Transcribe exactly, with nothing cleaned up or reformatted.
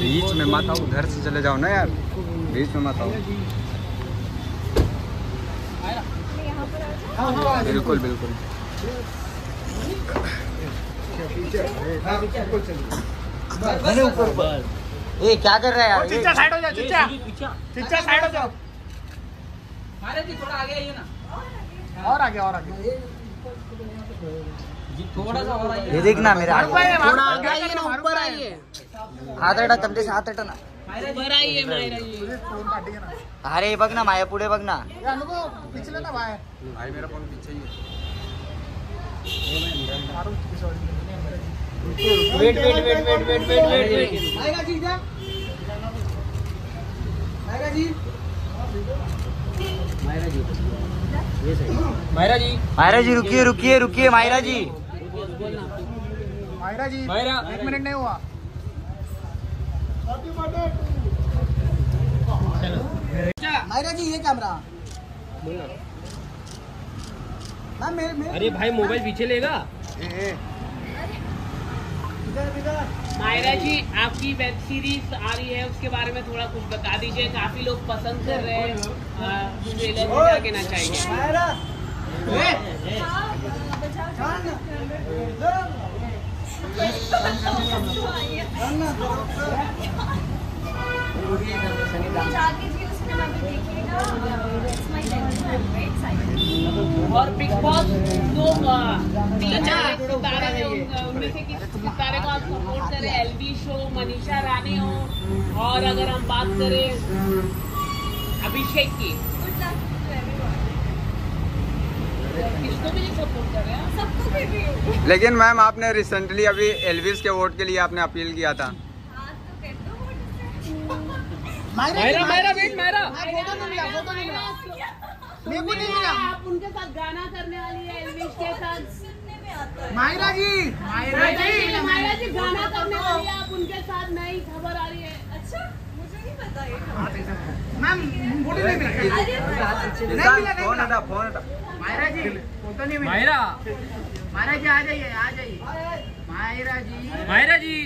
बीच में मत आओ, उधर से चले जाओ ना यार, बीच में मत आओ। बिल्कुल बिल्कुल ये क्या कर रहा है यार? चिच्चा साइड हो जाओ, चिच्चा चिच्चा साइड हो जाओ। महाराज जी थोड़ा आगे आइए ना, और आगे और आगे थोड़ा सा और आइए। ये देखना मेरा थोड़ा आगे आइए ना, ऊपर आइए, हात अडा तमते से हात अडा ना, ऊपर आइए महाराज जी। अरे बघ ना माया, पुढे बघ ना, नको पिछले ना माया, भाई मेरा फोन पीछे ही है। मारू sorry, wait wait wait wait wait wait wait आएगा जी, इधर आएगा जी, मायरा जी ये सही, मायरा जी मायरा जी रुकिए रुकिए रुकिए मायरा जी, मायरा जी मायरा एक मिनट नहीं हुआ। मायरा जी ये कैमरा ना मेरे मेरे, अरे भाई मोबाइल पीछे लेगा। मायरा जी आपकी वेब सीरीज आ रही है, उसके बारे में थोड़ा कुछ बता दीजिए, काफी लोग पसंद कर रहे हैं, ट्रेलर में क्या कहना चाहेंगे? और बिग बॉस दो तारे उनमें से किस तारे को आप सपोर्ट करें? एलबी शो, मनीषा रानी हो, और अगर हम बात करें अभिषेक की, किसको भी सपोर्ट कर रहे हैं, सबको कर रही हूं। लेकिन मैम आपने रिसेंटली अभी एल्विस के वोट के लिए आपने अपील किया था। हां तो कर दो vote. Myra Myra wait, Myra photo नहीं मिला, फोटो नहीं मिला, मेरे को नहीं मिला। आप उनके साथ गाना करने वाली है, एल्विस के साथ सुनने में आता है। मायरा जी मायरा जी मायरा जी गाना करने वाली है, आप उनके साथ नई खबर आ रही है। अच्छा मैम फोटो नहीं मिला, नहीं मिला फोन हटा फोन हटा। मायरा जी फोटो नहीं मिला, मायरा मायरा जी आ जाइए आ जाइए, मायरा जी मायरा जी।